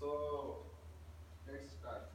So let's start.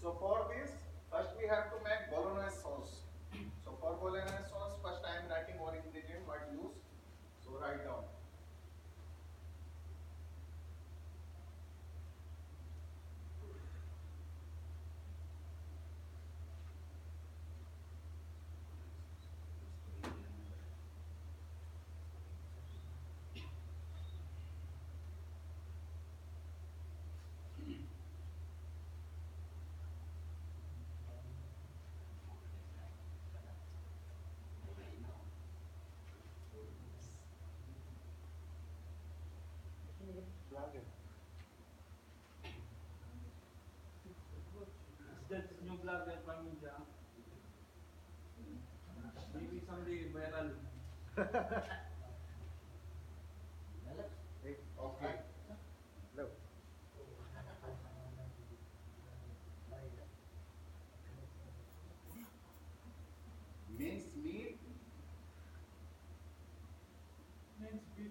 So for this, first we have to make Bolognese sauce. So for Bolognese sauce, first I am writing one ingredient what used. So write down. That's new blog that Panija. Maybe someday viral. Okay. Look. Minced meat. Minced beef.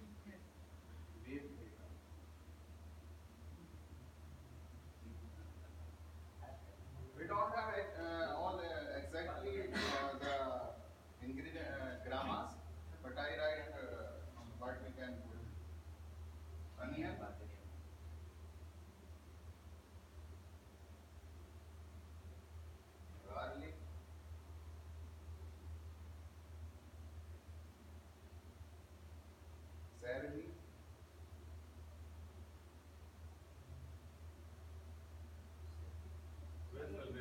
Celery, well,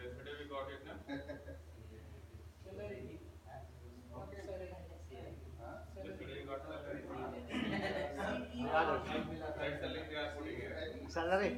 yesterday we got it, na? Celery. Okay. Yesterday we got celery. Red celery we are putting here. Celery.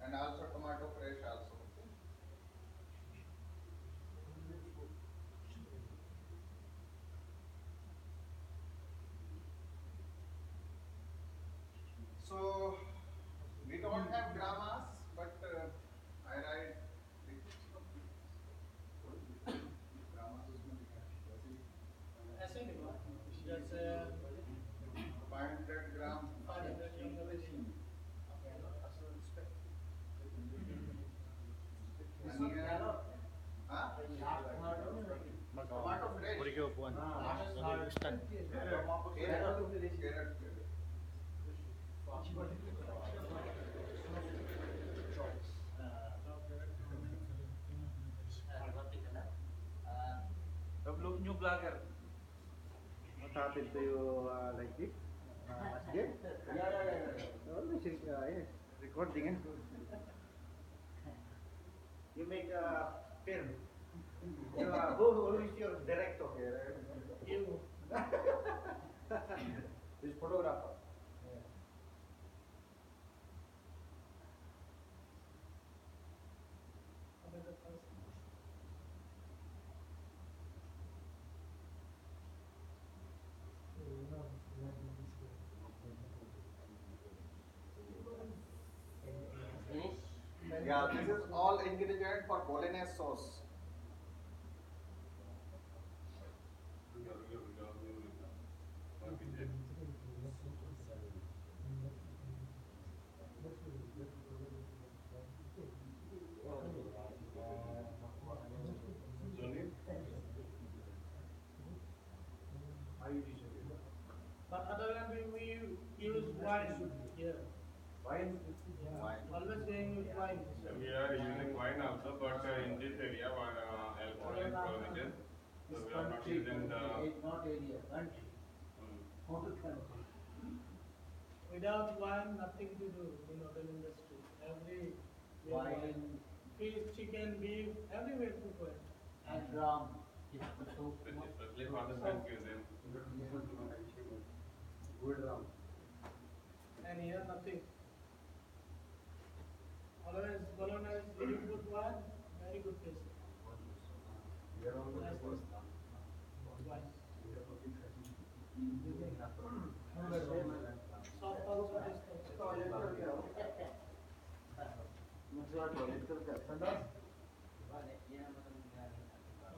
And also tomato fresh also. So we don't have grammas, but I write that's 500 grams. 500 grams. Tomato fresh. What do you want? Carrot. New blogger. What happened to you like this? Again? Yeah. Recording and you make a film. Who is your director here? You. This photographer. Yeah, this is all ingredient for Bolognese sauce. how you usually do that? But other than we use wine. Yeah. Wine? Yeah. Wine. Always saying use wine. We are using wine also, but in this area, alcohol is prohibited. So we are not using the. Not area, country. Not country. Without wine, nothing to do in hotel industry. Every wine, fish, chicken, beef, everywhere to go. And rum. Especially for the Thanksgiving. Good rum. And here nothing. Always Bolognese, very good wine, very good taste. We are all the first time.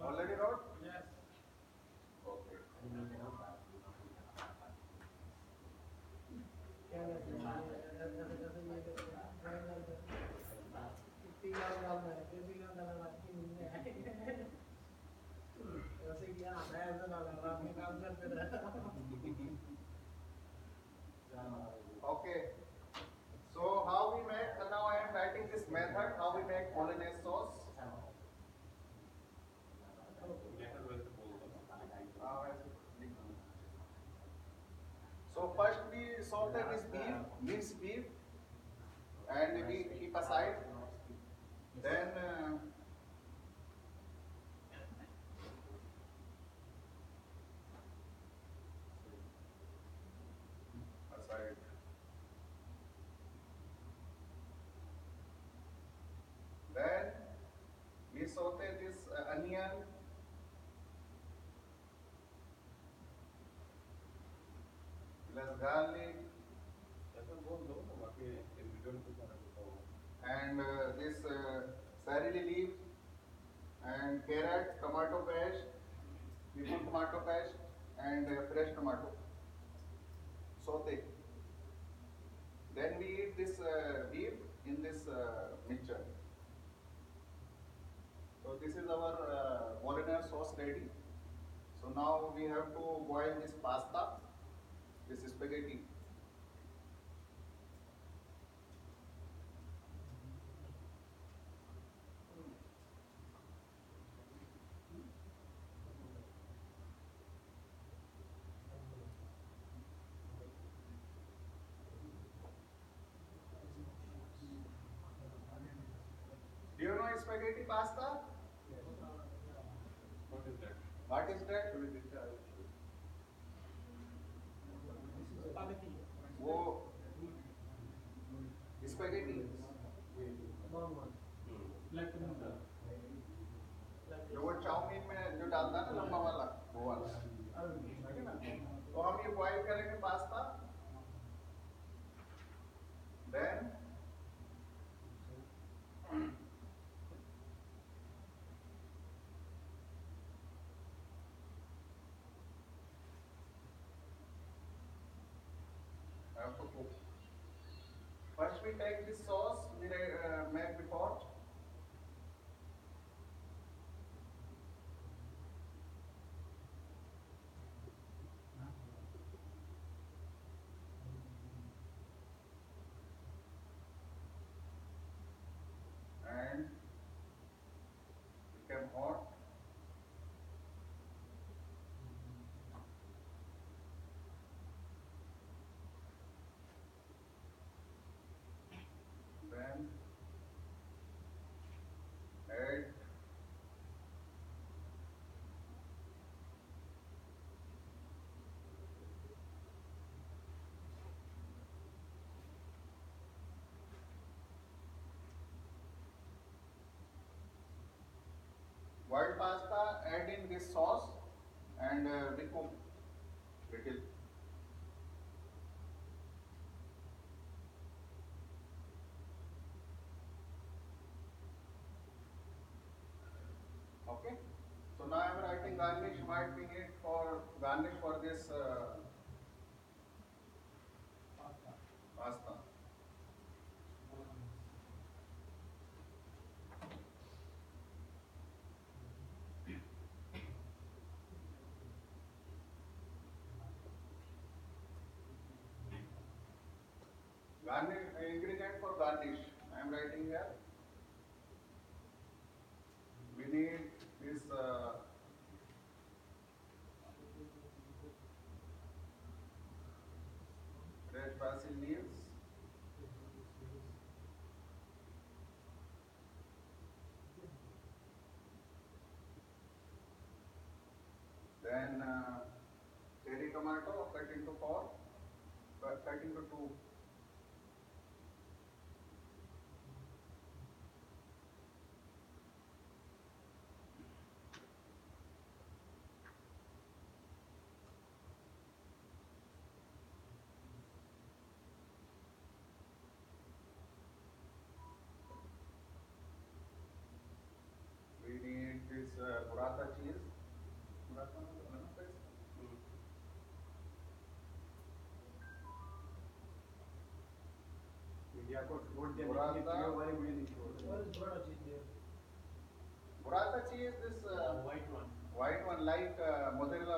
Already out? Yes. Okay. Okay. So how we make, now I am writing this method, how we make Bolognese sauce. So first we saute this beef, mince beef, and we keep aside. Then we saute this onion. Plus garlic. And this celery leaf and carrot, tomato paste. We put tomato paste and fresh tomato. Saute. Then we eat this beef in this mixture. So this is our Bolognese sauce ready. So now we have to boil this pasta, this is spaghetti. Do you know spaghetti pasta? What is that? Spaghetti. Oh, spaghetti. Long one. Black noodle. जो वो chowmein में जो डालता है ना लंबा वाला, वो वाला. ठीक है ना? तो हम ये बॉईल करेंगे pasta. Then first we take this sauce we made before. And became hot. Boiled pasta, add in this sauce and we cook little. Okay, so now I am writing garnish. What we need for garnish for this pasta. writing here, we need this red basil leaves, then cherry tomato cut into four, cut into two. Burrata cheese. Burrata, burrata cheese, this white one like mozzarella.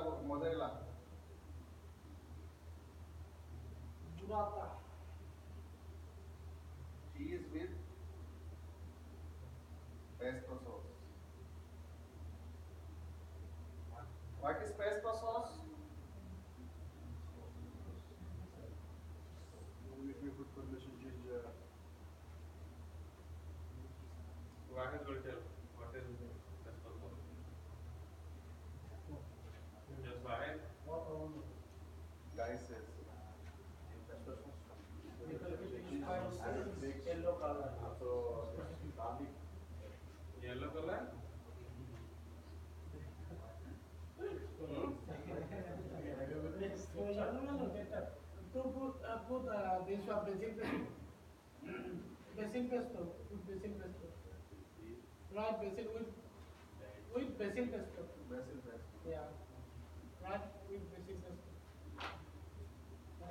Burrata cheese with pesto sauce. What is pesto sauce? If we put permission, change. What is will tell? What is pesto sauce? Just go ahead. Guy says. Pesto sauce. Yellow color. So garlic. Yellow color. So no better. To put this one basil pesto. Right, basil with basil pesto. Yeah. Right, with basil pesto.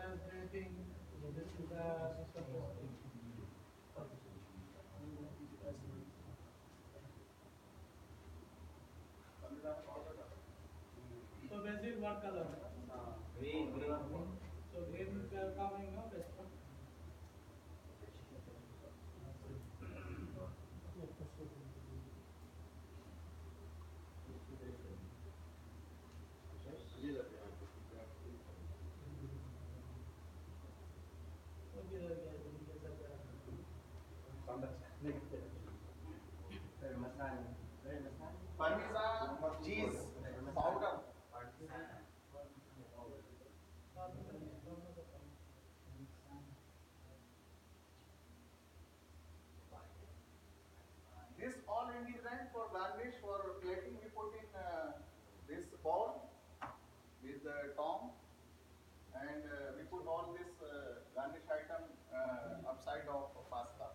And everything. This is the pesto. So basil what color? Green. So green coming now, best one. Parmesan cheese powder. This all ingredient for garnish, for plating, we put in this bowl with the tong, and we put all this garnish item upside of pasta.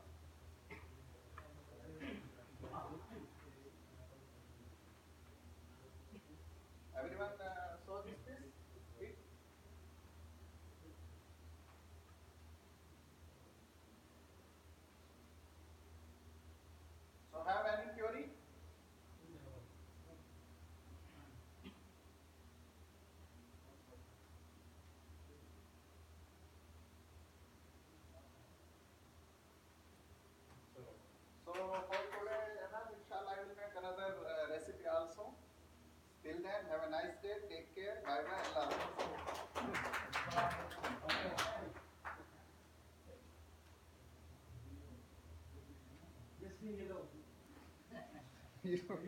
Everyone saw this piece? So have any theory? So for today, inshallah, I will make another recipe also. Till then, have a nice day. Take care. Bye-bye. Allah Hafiz. Just sing along.